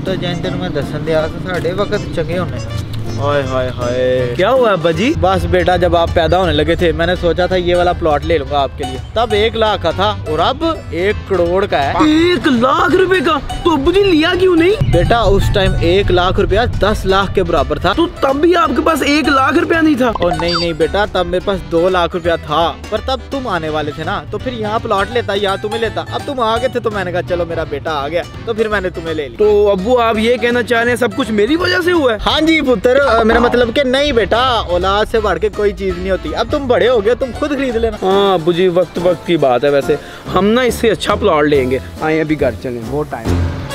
कुत्ता जैन तेन मैं दसन दिया साढ़े वक्त चंगे होने। हाय हाय हाय क्या हुआ अब्बा जी? बस बेटा जब आप पैदा होने लगे थे मैंने सोचा था ये वाला प्लॉट ले लूंगा आपके लिए, तब 1 लाख का था और अब 1 करोड़ का है। 1 लाख रुपए का? तो अब्बू जी लिया क्यों नहीं? बेटा उस टाइम 1 लाख रुपया 10 लाख के बराबर था। तो तब भी आपके पास 1 लाख रुपया नहीं था? और नहीं नहीं बेटा तब मेरे पास 2 लाख रुपया था, पर तब तुम आने वाले थे ना, तो फिर यहाँ प्लॉट लेता यहाँ तुम्हें लेता। अब तुम आ गए थे तो मैंने कहा चलो मेरा बेटा आ गया तो फिर मैंने तुम्हें ले लिया। तो अब्बू आप ये कहना चाह रहे हैं सब कुछ मेरी वजह से हुआ है? हाँ जी पुत्र, मेरा मतलब कि नहीं बेटा, औलाद से बढ़ के कोई चीज नहीं होती। अब तुम बड़े हो गए तुम खुद खरीद लेना। हाँ अब्बू जी वक्त वक्त की बात है, वैसे हम ना इससे अच्छा प्लॉट लेंगे। आए अभी घर चलें, बहुत टाइम है।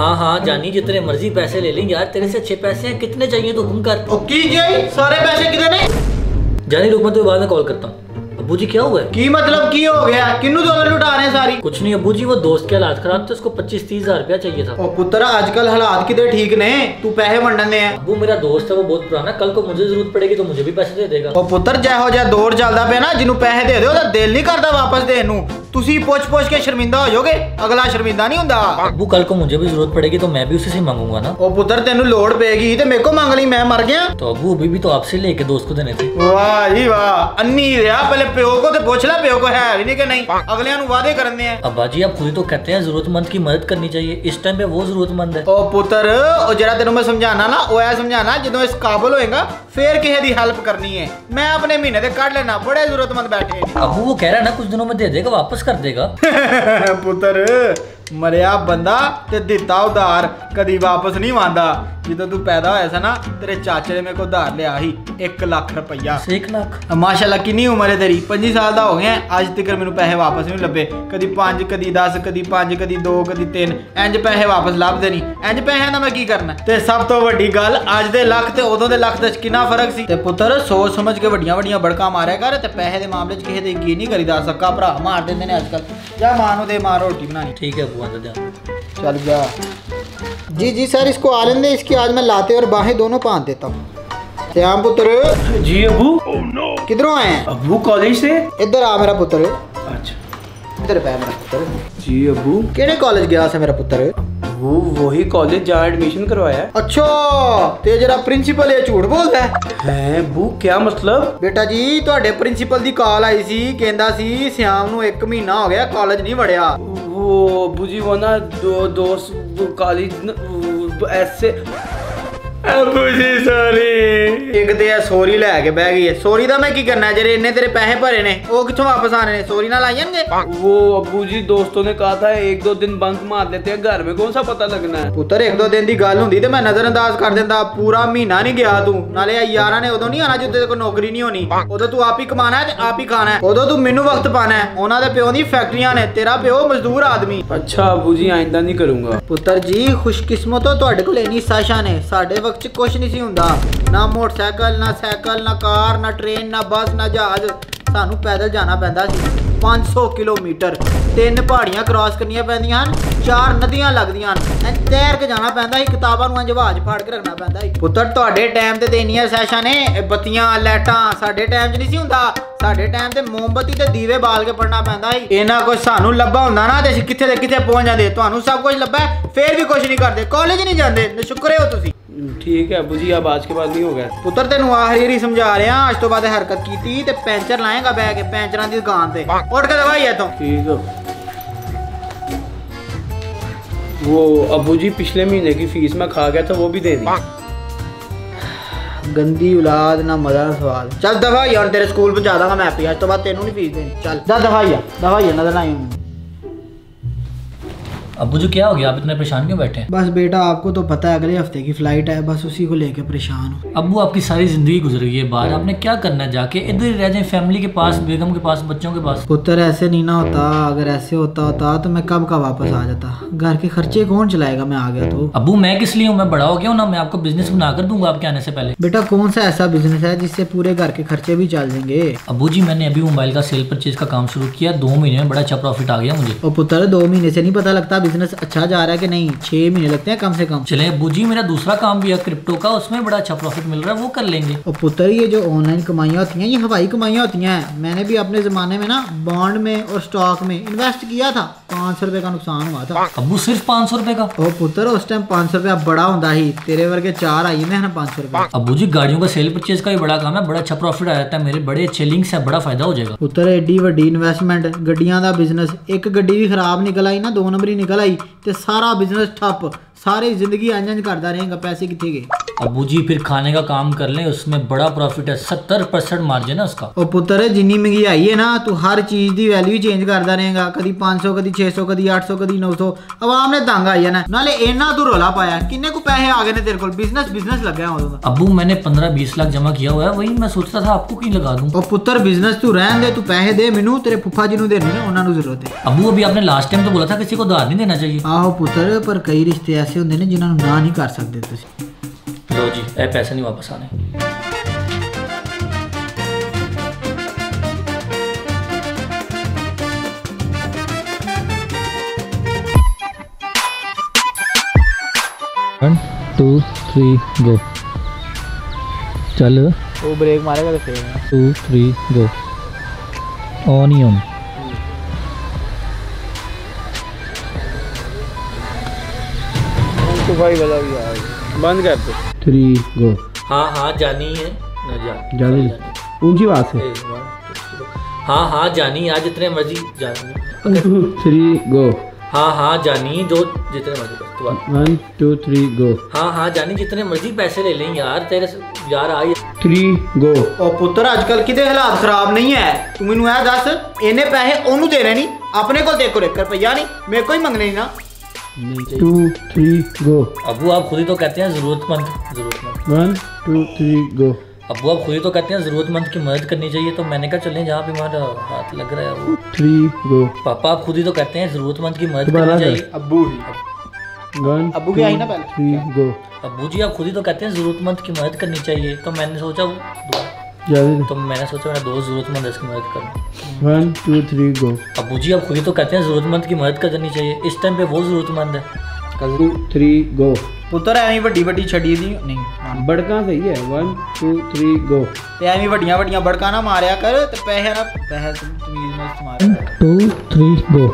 हाँ हाँ जानी जितने मर्जी पैसे ले लें यार, तेरे से अच्छे पैसे हैं, कितने चाहिए तो हुक्म कर। ओके जी सारे पैसे कितने? जानी रुक मैं तुम्हें बाद में कॉल करता हूँ। अबू जी क्या हुआ है? की मतलब की हो गया? किन्नू डॉलर लुटा रहे हैं सारी? कुछ नहीं अबू जी वो दोस्त के हालात खराब थे, उसको 25-30 हज़ार रुपया चाहिए था। ओ पुत्र आजकल हालात कितने ठीक ने, तू पैसे मंडने हैं। अबू मेरा दोस्त है वो बहुत पुराना, कल को मुझे जरूरत पड़ेगी तो मुझे भी पैसे दे देगा। ओ पुत्र जय हो जय दौर चलता पे ना, जिन्होंने पैसे दे दो दिल नहीं करता वापस दे नू, तुसी पोछ-पोछ के शर्मिंदा हो जाओगे, अगला शर्मिंदा नहीं हुंदा। अबू कल को मुझे भी जरूरत पड़ेगी तो मैं भी उसी से मांगूंगा ना। ओ पुत्र तेनू लोड़ पेगी तो मेरे को मांग ली, मैं मर गया। तो अबू अभी भी तो आपसे लेके दोस्त को देने थे। वाह जी वाह अन्नी रहा, पहले प्यो को तो पूछ ला प्यो को है भी नहीं के नहीं, अगले नु वादे करने हैं। अब्बा जी आप खुद ही तो कहते हैं जरूरतमंद की मदद करनी चाहिए, इस टाइम पे वो जरूरतमंद है। ओ पुत्र ओ जरा तेनू मैं समझाना ना, ओ ऐ समझाना जदों इस काबिल होएगा फिर किसी दी हेल्प करनी है। मैं अपने महीने दे काट लेना, बड़े जरूरतमंद बैठे। अबू वो कह रहा है ना कुछ दिनों में दे देगा वापस कर देगा। पुत्र मरिया बंदा ते दिता उधार कदी वापस नहीं मांदा। जिदों तू पैदा होया सा ना तेरे चाचे ने मेरे को उधार लिया ही 1 लाख रुपया। 1 लाख? माशाल्लाह कितनी उम्र है तेरी? 25 साल दा हो गया, आज तक मेनू पैसे वापस नहीं लभे। कदी 5 कदी 10 कदी 5 कदी 2 कदी 3 इंज पैसे वापस लभदे नहीं। इंज पैसे ना मैं की करना? ते सब तो वड्डी गल अज दे लख ते उदों दे लख दा कितना फर्क सी। ते पुत्र सोच समझ के वड्डियां वड्डियां बड़का मारिया कर, ते पैसे दे मामले च किसे दी की नहीं करीदा। सक्का भरा मार देंदे ने अजकल। जा मां नू दे मां रोटी बनानी। ठीक है चल गया जी। जी सर इसको आ लेने दे, इसकी आज मैं लाते और बाहें दोनों बांध देता हूँ। श्याम पुत्र। जी अबू। oh, no. किधरों आए हैं? अबू कॉलेज से। इधर आ मेरा पुत्र। अच्छा इधर पे मेरा पुत्र। जी अबू केड़े कॉलेज गया से मेरा पुत्र? वो वही कॉलेज जहाँ एडमिशन करवाया है। अच्छा ते जरा प्रिंसिपल ये झूठ बोलता है। अबू क्या मतलब? बेटा जी तुहाडे प्रिंसिपल दी कॉल आई सी, कहंदा सी श्याम नू 1 महीना हो गया कॉलेज नहीं वड़िया। वो अबू जी वो ना दोस्त कॉलेज ऐसे घर में कौन सा पता लगना है पुत्र? 1-2 दिन की गल हुंदी ते मैं नजरअंदाज कर देंदा। पूरा महीना नहीं गया तू, नाले यारा ने उदो नहीं आना जो तेरे को नौकरी नहीं होनी। उदो तू आप ही कमाना है आप ही खाना है, उदो तू मेनू वक्त पाना है। उन्हां दे प्यो दी फैक्ट्रियां ने, तेरा प्यो मजदूर आदमी। अच्छा अबू जी आइंदा नहीं करूंगा। पुत्र जी खुशकिस्मत हो तुहाडे कोल इन्नी साशा ने, साडे वक्त च कुछ नहीं सी हुंदा, ना मोटरसाइकिल ना साइकिल ना कार ना ट्रेन ना बस ना जहाज, सानू पैदल जाना पैंदा सी। 500 किलोमीटर 3 पहाड़ियां क्रॉस करनियां पैंदियां, 4 नदियां लगदियां, तैर के जाना पैंदा ही, किताबां नूं जहाज फाड़ के रखना पैंदा ही। पुत्तर तुहाडे टाइम ते इन्नियां सैशां ने, बत्तियां लाइटां साडे टाइम च नहीं सी हुंदा। साडे टाइम ते मोमबत्ती ते दीवे बाल के पढ़ना पैंदा ही। इना कुछ सानू लब्भा हुंदा ना ते कित्थे ते कित्थे पहुंच जांदे। तुहानू सब कुछ लब्भा है फिर भी कुछ नहीं करदे, कॉलेज नहीं जांदे, शुक्र हो तुसी। ठीक है अबू जी अब आज के बाद नहीं होगा। पुत्र तेन आखिरी समझा रहा, आज तो बाद हरकत की पैंचर लाएगा बह के पैंचर की दुकान से। उठ के दवाई है तो ठीक है। वो अबू जी पिछले महीने की फीस में खा गया था वो भी दे दी। गंदी औलाद ना मजा ना सवाल। चल दवाई और तेरे स्कूल पहुंचा दूंगा मैं आज तो बाद, तेनू नहीं फीस देनी। चल जा दवाई नजर आई। अबू जी क्या हो गया आप इतने परेशान क्यों बैठे हैं? बस बेटा आपको तो पता है अगले हफ्ते की फ्लाइट है, बस उसी को लेकर परेशान हूँ। अबू आपकी सारी जिंदगी गुजर गई है बाहर, आपने क्या करना जाके? इधर ही रह जाए फैमिली के पास, बेगम के पास, बच्चों के पास। पुत्र ऐसे नहीं ना होता, अगर ऐसे होता तो मैं कब का वापस आ जाता। घर के खर्चे कौन चलाएगा मैं आ गया तो? अबू मैं किस लिए हूँ, मैं बड़ा हो गया हूँ ना, मैं आपको बिजनेस बना कर दूंगा आपके आने से पहले। बेटा कौन सा ऐसा बिजनेस है जिससे पूरे घर के खर्चे भी चल जाएंगे? अबू जी मैंने अभी मोबाइल का सेल परचेज का काम शुरू किया, 2 महीने में बड़ा अच्छा प्रॉफिट आ गया मुझे। और पुत्र 2 महीने से नहीं पता लगता बिजनेस अच्छा जा रहा है कि नहीं। 6 महीने लगते हैं कम से कम। चले अबू जी, मेरा दूसरा काम भी है क्रिप्टो का, उसमें बड़ा अच्छा प्रॉफिट मिल रहा है, वो कर लेंगे। और पुत्र ये जो ऑनलाइन कमाइयाँ होती हैं ये हवाई कमाइयाँ होती हैं। मैंने भी अपने जमाने में ना बॉन्ड में और स्टॉक में इन्वेस्ट किया था, 500 रुपए का नुकसान हुआ था। अबू सिर्फ 500 रुपए का? और पुत्र उस टाइम 500 रुपया बड़ा होता ही, तेरे वर्गे 4 आई है ना 500 रुपए। अबू जी गाड़ियों का सेल परचेज का भी बड़ा काम है, बड़ा अच्छा प्रॉफिट आ जाता है, मेरे बड़े अच्छे लिंक्स है, बड़ा फायदा हो जाएगा। पुत्र एडी वड्डी इन्वेस्टमेंट, गड्डियां का बिजनेस, एक गड्डी भी खराब निकल आई ना 2 नंबरी निकल आई ते सारा बिजनेस ठप, सारी जिंदगी अंजन करता रहेगा, पैसे कितने गए। अबू जी फिर खाने का काम कर ले, उसमें बड़ा प्रॉफिट है, 70% मार्जिन है उसका। और पुत्र जिन्नी महंगी आई है ना तू हर चीज की वैल्यू चेंज करता रहेगा, कभी 500 कभी 600 कभी 800 कभी 900, आवाम ने तंग आई है ना, नाले इन्ना तू रोला पाया, किन्ने को पैसे आ गए तेरे को, बिजनेस बिजनेस लग गया। अबू मैंने 15-20 लाख जमा किया हुआ है, वही मैं सोचता था आपको कहीं लगा दूं। और पुत्र बिजनेस तू रहन दे, तू पैसे दे मेनू, तेरे फुफा जी देने उन्होंने जरूरत है। अबू अभी आपने लास्ट टाइम तो बोला था किसी को उधार नहीं देना चाहिए। आहो पुत्र, पर कई रिश्ते ऐसे होंगे ने जिन्होंने ना नहीं कर सकते। लो जी ए पैसे नहीं वापस आने। One, two, three, go. चल वो ब्रेक मारेगा तो फेल है। 2 3 गो। ऑनियन तो भाई वाला भी यार बंद कर दो। 3 गो। हाँ हाँ जानी है ना, जानी ऊंची बात है। हाँ हाँ जानी, आज जितने मर्जी जानी। 3 गो। हाँ हाँ जानी, जो जितने मर्जी बस तू आ। 1 2 3 गो। हाँ हाँ जानी, जितने मर्जी पैसे ले लें यार तेरे यार आई। 3 गो। और पुत्र आजकल कितने हालात खराब नहीं है, तू मैनू ऐ दस इन्हें पैसे ओनू देने नहीं, अपने को देखो ₹1 नहीं मेरे को ही मंगने ना। 2 3 गो। अबू आप खुद ही तो कहते हैं जरूरतमंद। 1 2 3 गो। अबू आप खुद ही तो कहते हैं जरूरतमंद की मदद करनी चाहिए, तो मैंने कहा चलें जहाँ भी हमारा हाथ लग रहा है वो। 3 गो। पापा आप खुद ही तो कहते हैं जरूरतमंद की मदद करनी चाहिए। अबू अबू क्या आई ना पहले। 3 गो। अबू जी आप खुद ही तो कहते हैं जरूरतमंद की मदद करनी चाहिए, तो मैंने सोचा मेरा दोस्त जरूरतमंद है इसकी मदद करना। 1 2 3 गो। अबू जी आप खुद ही तो कहते हैं जरूरतमंद की मदद करनी चाहिए, इस टाइम पे वो जरूरतमंद है। 2 3 गो। पुत्र ऐवी वड्डी वड्डी छड़ी दी नहीं, बड़का सही है। 1 2 3 गो। ते ऐवी वड्डियां वड्डियां बड़का ना मारया कर, ते पैसे ना पैसे तमीज में इस्तेमाल। 2 3 गो।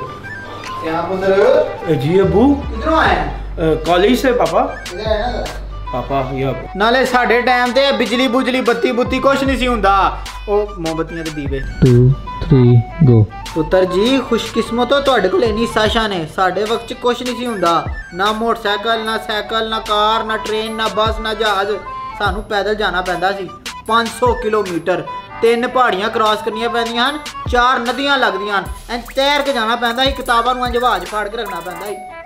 क्या पुत्र जी अबू किधर आए? कॉलेज से पापा। इधर आया ना पापा। नाले साढ़े टाइम ते बिजली बुजली बत्ती बुत्ती कुछ नहीं सी हुंदा, ओ मोमबत्तियां ते दीवे। 2 3 गो। पुत्र जी खुशकिस्मत हो तुहाडे कोल इन्नी साशा ने, साढ़े वक्त च कुछ नहीं सी हुंदा, ना मोटरसाइकिल ना साइकिल ना कार ना ट्रेन ना बस ना जहाज, सानू पैदल जाना पैंदा सी 500 किलोमीटर, 3 पहाड़ियां क्रॉस करनियां पैंदियां, 4 नदियां लगदियां, तैर के जाना पैंदा सी, किताबां नूं जहाज फाड़ के रखना पैंदा सी।